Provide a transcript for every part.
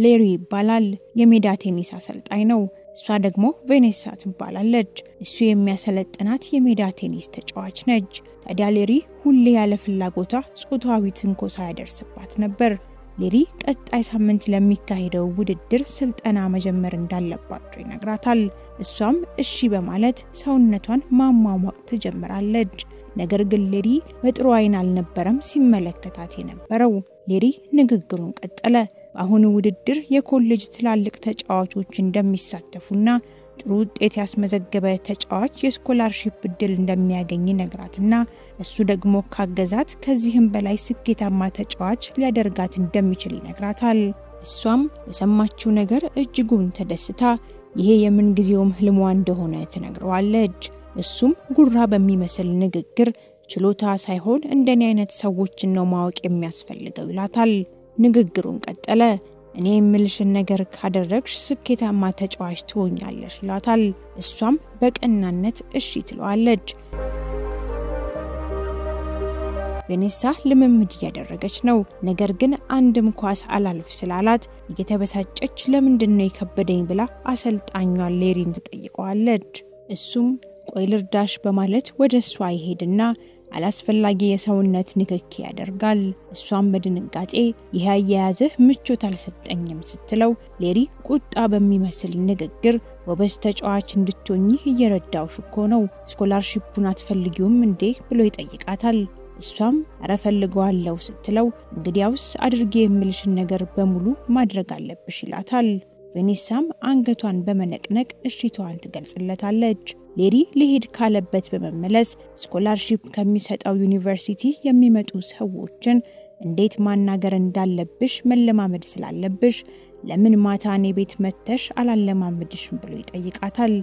ليري بالال يميداتي نيسا سلت عينو سادقمو فينيسات بالال لج السو يميا سلتنات يميداتي نيستجواج نج تادا ليري هولي على فلاقوتا سقطهاوي تنكو سايدر سبات نبر ليري قد ايسامنت لميكا هيدو وددر سلطنا مجمر እንዳለባቸው ይነግራታል እሷም እሺ በማለት ሰውነቷን ማማሟቅ ተጀምራለች ነገር ግን ሌሪ በጥሩ አይን አልነበረም ሲመለከታት የነበረው ሌሪ ንግግሩን ቀጠለ አሁን ውድድር የኮሌጅ ትላልቅ ተጫዋቾች እንደሚሳተፉና ጥሩ ውጤት ያስመዘገበ ተጫዋች የስኮላርሺፕ እድል እንደሚያገኝ ነግራትና እሱ ደግሞ ካገዛት ከዚህም በላይ ስኬታማ ተጫዋች ሊያደርጋት እንደሚችል ይነግራታል እሷም በሰማችው ነገር እጅጉን ተደስታ ይሄ የምን ግዚያውም ህልሟ እንደሆነ ተነግሯለች እሱም ጉራ በሚመስል ንግግር ችሎታ ሳይሆን እንደኔ አይነት ሰዎችን ነው ማወቅ የሚያስፈልገው ይላታል ንግግሩን ቀጠለ እኔ የምልሽን ነገር ካደረግሽ ስኬታማ ተጫዋች ትሆኛለሽ ይላታል እሷም በቀናነት እሺ ትሏለች ቬኔሳ ለምምድ ያደረገች ነው ነገር ግን አንድም ኳስ አላልፍ ስላላት እየተበሳጨች ለምንድነው ይከበደኝ ብላ አሰልጣኛው ሌሪን ተጠይቀዋለች እሱም ቆይልርዳሽ በማለት ወደሷ ይሄድና አላስፈላጊ የሰውነት ንክክ ያደርጋል እሷም በድንጋጤ ይሄ ያያዘህ ምቾት አልሰጠኝም ስትለው ሌሪ ቁጣ በሚመስል ንግግር ወበስ ተጫዋች እንድትሆኚ እየረዳውሽ እኮ ነው ስኮላርሺፑን አትፈልጊውም እንዴ ብሎ ይጠይቃታል እሷም አረፈልጓለው ስትለው እንግዲያውስ አድርጌ የምልሽን ነገር በሙሉ ማድረግ አለብሽ ይላታል ቬኔሳም አንገቷን በመነቅነቅ እሺቷን ትገልጽለታለች ሌሪ ለሄድ ካለበት በመመለስ ስኮላርሺፕ ከሚሰጣው ዩኒቨርሲቲ የሚመጡ ሰዎችን እንዴት ማናገር እንዳለብሽ መለማመድ ስላለብሽ ለምን ማታኔ ቤት መተሽ አላለማመድሽም ብሎ ይጠይቃታል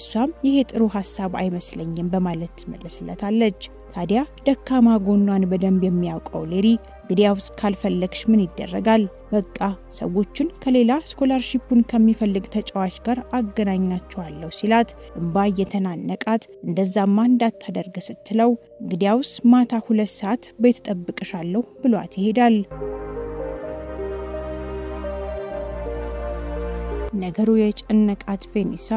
እሷም ይሄ ጥሩ ሐሳብ አይመስለኝም በማለት መልሰለታለች ታዲያ ደካማ ጎኗን በደንብ የሚያውቀው ሌሪ ግዲያውስ ካልፈልክሽ ምን ይደረጋል በቃ ሰዎችን ከሌላ ስኮላርሺፑን ከሚፈልግ ተጫዋች ጋር አገናኛቸዋለሁ ሲላት እንባ የተናነቃት እንደዛማ እንዳታደርግ ስትለው ግዲያውስ ማታ 2 ሰዓት ቤት ተጠብቀሻለሁ ብሏት ይሄዳል ነገሩ የጨነቃት ቬኔሳ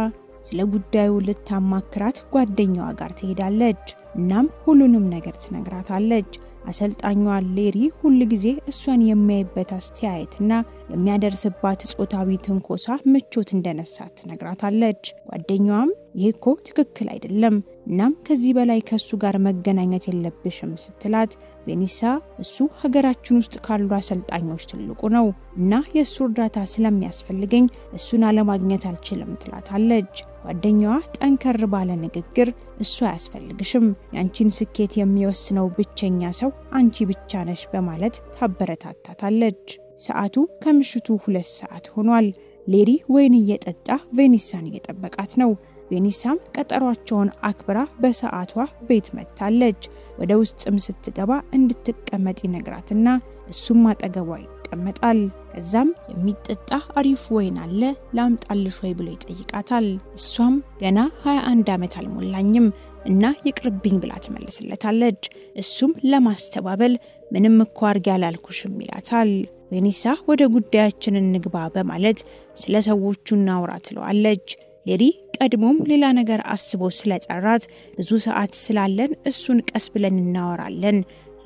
ስለ ጉዳዩ ለታማክራት ጓደኛዋ ጋር ትሄዳለች እናም ሁሉንም ነገር ትነግራታለች አሰልጣኛዋ ሌሪ ሁሉ ጊዜ እሷን የሚያይበት አስተያየትና የሚያደርስባት ጾታዊ ትንኮሳ ምቾት እንደነሳት ትነግራታለች ጓደኛዋም ይሄኮ ትክክል አይደለም እናም ከዚህ በላይ ከሱ ጋር መገናኘት የለብሽም ስትላት ቬኔሳ እሱ ሀገራችን ውስጥ ካሉ አሰልጣኞች ትልቁ ነው እና የሱ እርዳታ ስለሚያስፈልገኝ እሱን አለማግኘት አልችልም ትላታለች ጓደኛዋ ጠንከር ባለ ንግግር እሱ ያስፈልግሽም ያንቺን ስኬት የሚወስነው ብቸኛ ሰው አንቺ ብቻ ነሽ በማለት ታበረታታታለች ሰዓቱ ከምሽቱ 2 ሰዓት ሆኗል ሌሪ ወይን እየጠጣ ቬኔሳን እየጠበቃት ነው ቬኔሳም ቀጠሯቸውን አክብራ በሰዓቷ ቤት መጣለች ወደ ውስጥም ስትገባ እንድትቀመጥ ይነግራትና እሱም አጠገቧ ይቀመጣል ከዛም የሚጠጣ አሪፍ ወይን አለ ላምጣልሽ ወይ ብሎ ይጠይቃታል እሷም ገና 21 ዓመት አልሞላኝም እና ይቅርብኝ ብላ ትመልስለታለች እሱም ለማስተባበል ምንም ቋርግ ያላልኩሽም ይላታል ቬኔሳ ወደ ጉዳያችን እንግባ በማለት ስለ ሰዎቹና አውራት ለዋለች ሌሪ ቀድሞም ሌላ ነገር አስቦ ስለጠራት ብዙ ሰዓት ስላለን እሱን ቀስ ብለን እናወራለን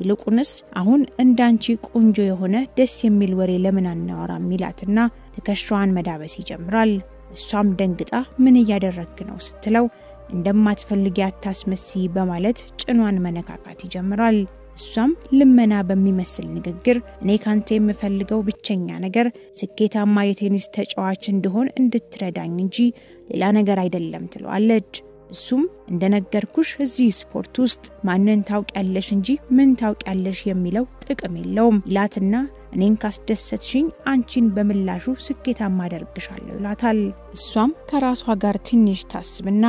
ይልቁንስ አሁን እንዳንቺ ቆንጆ የሆነ ደስ የሚል ወሬ ለምን አናወራም ይላትና ተከሽዋን መዳበስ ይጀምራል እሷም ደንግጣ ምን ያደረክ ነው ስትለው እንደማትፈልጊያት ታስመስሲ በማለት ጭኗን መነካካት ይጀምራል እሷም ለመና በሚመስል ንግግር እኔ ካንተ የምፈልገው ብቸኛ ነገር ስኬታማ የቴኒስ ተጫዋች እንደሆን እንድትረዳኝ እንጂ ሌላ ነገር አይደለም ትሏለች እሱም እንደነገርኩሽ እዚህ ስፖርት ውስጥ ማንን ታውቂያለሽ እንጂ ምን ታውቂያለሽ የሚለው ጥቅም የለውም ይላትና እኔን ካስደሰትሽኝ አንቺን በምላሹ ስኬታማ አደርግሻለሁ ይላታል እሷም ከራሷ ጋር ትንሽ ታስብና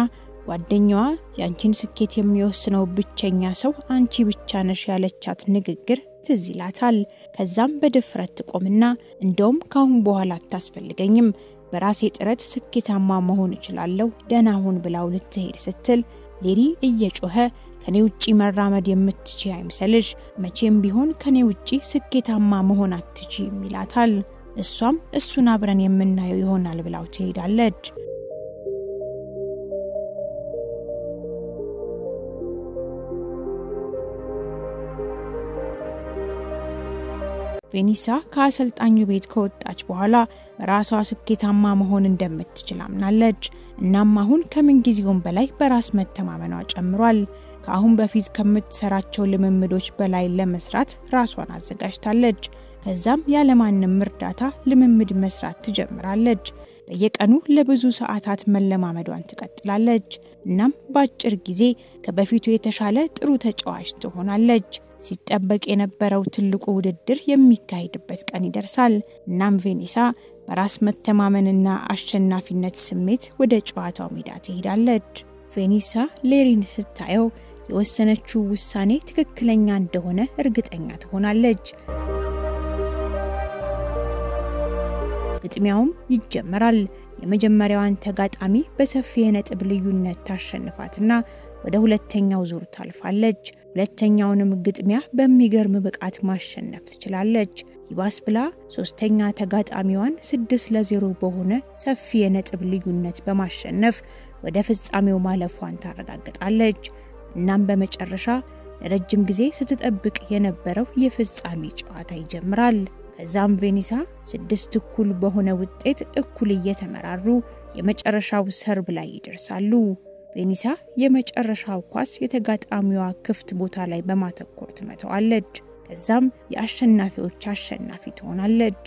ጓደኛዋ ያንቺን ስኬት የሚወስነው ብቸኛ ሰው አንቺ ብቻ ነሽ ያለቻት ንግግር ትዝላታል ከዛም በድፍረት ትቆምና እንደውም ካሁን በኋላ አታስፈልገኝም በራሴ ጥረት ስኬታማ መሆን እችላለሁ ደናሁን ብላው ልትሄድ ስትል ሌሪ እየጮኸ ከኔ ውጪ መራመድ የምትችይ አይምሰልሽ መቼም ቢሆን ከኔ ውጪ ስኬታማ መሆን አትችይም ይላታል السام السنابران يمنا يهون على بالعوتيد على فينيسا كاسلت أنيو بيت كود أجبوهلا براسها سبكيت هما مهون اندمت تجلامنا اللج انام مهون كمن جزيون بلاي براس مد تمامنا اجمروال كاهم بفيد كمت سراتشو لممدوش بلاي لمسرات راسوان عزقاشتا اللج كزام يالمان نمرداتا لممد مسرات تجمرا اللج بيك أنو لبزو ساعتات من لمامدو انتقات لالج انام باجر جزي كبفيتو يتشالت روتج وعشتو هنا اللج ሲጠበቅ የነበረው ትልቁ ውድድር የሚካሄድበት ቀን ይደርሳል እናም ቬኒሳ በራስ መተማመንና አሸናፊነት ስሜት ወደ ጨዋታው ሜዳ ትሄዳለች ቬኒሳ ሌሪን ስታየው የወሰነችው ውሳኔ ትክክለኛ እንደሆነ እርግጠኛ ትሆናለች ግጥሚያውም ይጀምራል የመጀመሪያዋን ተጋጣሚ በሰፊ የነጥብ ልዩነት ታሸንፋትና ወደ ሁለተኛው ዙር ታልፋለች ሁለተኛውንም ግጥሚያ በሚገርም ብቃት ማሸነፍ ትችላለች ይባስ ብላ ሶስተኛ ተጋጣሚዋን 6-0 በሆነ ሰፊ የነጥብ ልዩነት በማሸነፍ ወደ ፍጻሜው ማለፏን ታረጋግጣለች እናም በመጨረሻ ረጅም ጊዜ ስትጠብቅ የነበረው የፍጻሜ ጨዋታ ይጀምራል ከዛም ቬኒሳ 6-0 በሆነ ውጤት እኩል እየተመራሩ የመጨረሻው ሰርብ ላይ ይደርሳሉ ቬኒሳ የመጨረሻው ኳስ የተጋጣሚዋ ክፍት ቦታ ላይ በማተኮር ተመተዋለች ከዛም የአሸናፊዎች አሸናፊ ትሆናለች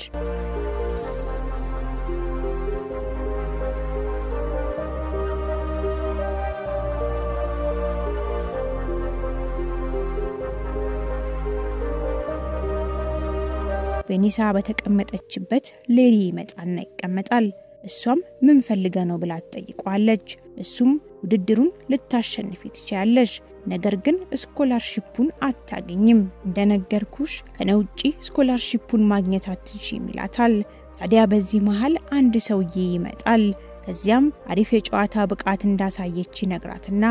ቬኒሳ በተቀመጠችበት ሌሪ ይመጣና ይቀመጣል እሷም ምን ፈልገ ነው ብላ ተጠይቀዋለች እሱም ውድድሩን ልታሸንፊ ትችያለሽ ነገር ግን ስኮላርሺፑን አታገኝም እንደነገርኩሽ ከነውጪ ስኮላርሺፑን ማግኘት አትችይም ይላታል ታዲያ በዚህ መሃል አንድ ሰውዬ ይመጣል ከዚያም አሪፍ የጨዋታ ብቃት እንዳሳየች ይነግራትና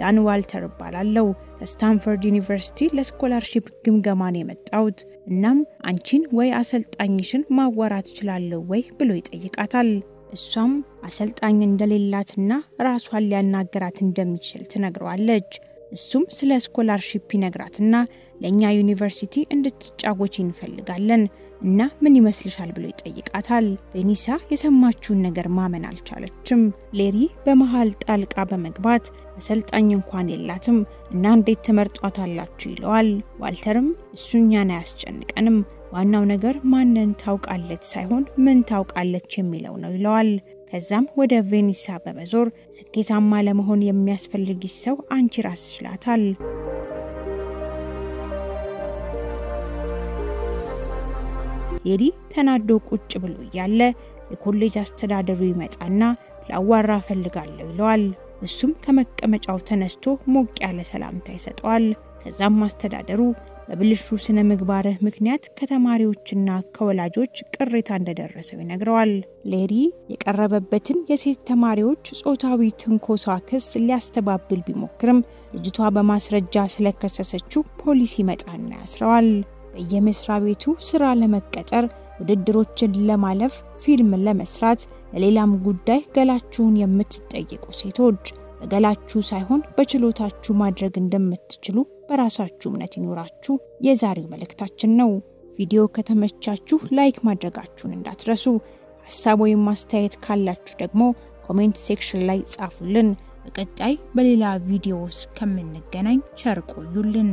ዳን ዋልተር ባላለው ስታንፎርድ ዩኒቨርሲቲ ለስኮላርሺፕ ግምገማን የመጣውት እናም አንቺን ወይ አሰልጣኝሽን ማዋራት ይችላልው ወይ ብሎ ይጠይቃታል እሷም አሰልጣኝ እንደሌላትና ራስዋን ሊያናገራት እንደሚችል ተነግሯለች እሱም ስለ ስኮላርሺፕ ይነግራትና ለኛ ዩኒቨርሲቲ እንድትጫወቺ እንፈልጋለን እና ምን ይመስልሻል ብሎ ይጠይቃታል ቬኒሳ የሰማችውን ነገር ማመን አልቻለችም ሌሪ በመሃል ጣልቃ በመግባት አሰልጣኝ እንኳን የላትም እና እንዴት ተመርጧታላችሁ ይለዋል ዋልተርም እሱኛና ያስጨንቀንም ዋናው ነገር ማንን ታውቃለች ሳይሆን ምን ታውቃለች የሚለው ነው ይለዋል ከዛም ወደ ቬኒሳ በመዞር ስኬታማ ለመሆን የሚያስፈልግሽ ሰው አንቺ ራስሽ ላታል ሌሪ ተናዶ ቁጭ ብሎ ያለ የኮሌጅ አስተዳደሩ ይመጣና ላዋራ ፈልጋለሁ ይለዋል እሱም ከመቀመጫው ተነስቶ ሞቅ ያለ ሰላምታ ይሰጣል ከዛም አስተዳደሩ በብልሹ ስነ ምግባር ምክንያት ከተማሪዎችና ከወላጆች ቅሬታ እንደደረሰው ይነግራል ሌሪ የቀረበበትን የሴት ተማሪዎች ጾታዊ ትንኮሳ ክስ ሊያስተባብል ቢሞክርም ልጅቷ በማስረጃ ስለከሰሰችው ፖሊስ ይመጣና ያስረዋል በየመስሪያ ቤቱ ስራ ለመቀጠር ውድድሮችን ለማለፍ ፊልም ለመስራት ለሌላም ጉዳይ ገላችሁን የምትጠይቁ ሴቶች ገላችሁ ሳይሆን በችሎታችሁ ማድረግ እንደምትችሉ በራሳችሁ እምነት ይኖራችሁ የዛሬው መልእክታችን ነው ቪዲዮ ከተመቻችሁ ላይክ ማድረጋችሁን እንዳትረሱ ሐሳብ ወይ ማስተያየት ካላችሁ ደግሞ ኮሜንት ሴክሽን ላይ ጻፉልን በቀጣይ በሌላ ቪዲዮስ ከምንገናኝ ቸር ቆዩልን